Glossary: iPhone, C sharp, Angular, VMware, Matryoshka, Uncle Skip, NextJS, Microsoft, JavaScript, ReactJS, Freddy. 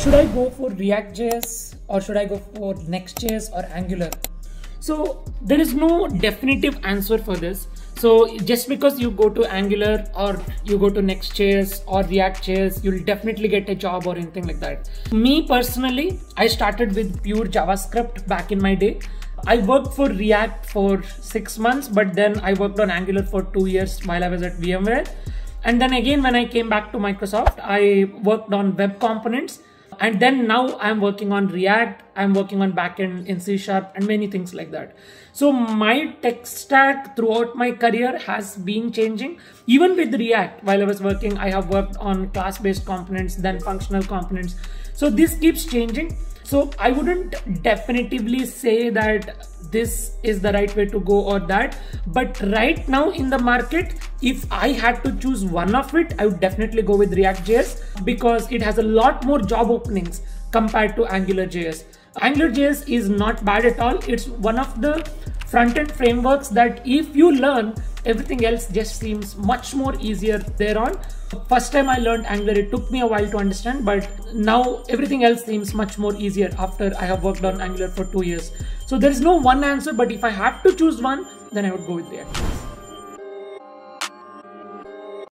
Should I go for ReactJS or should I go for NextJS or Angular? So there is no definitive answer for this. So just because you go to Angular or you go to NextJS or ReactJS, you'll definitely get a job or anything like that. Me personally, I started with pure JavaScript back in my day. I worked for React for 6 months, but then I worked on Angular for 2 years while I was at VMware. And then again, when I came back to Microsoft, I worked on web components. And then now I'm working on React, I'm working on backend in C# and many things like that. So my tech stack throughout my career has been changing. Even with React, while I was working, I have worked on class-based components, then functional components. So this keeps changing. So I wouldn't definitively say that this is the right way to go or that, but right now in the market, if I had to choose one of it, I would definitely go with ReactJS because it has a lot more job openings compared to AngularJS. AngularJS is not bad at all. It's one of the front-end frameworks that if you learn, everything else just seems much more easier thereon. First time I learned Angular, it took me a while to understand, but now everything else seems much more easier after I have worked on Angular for 2 years. So there is no one answer, but if I had to choose one, then I would go with React.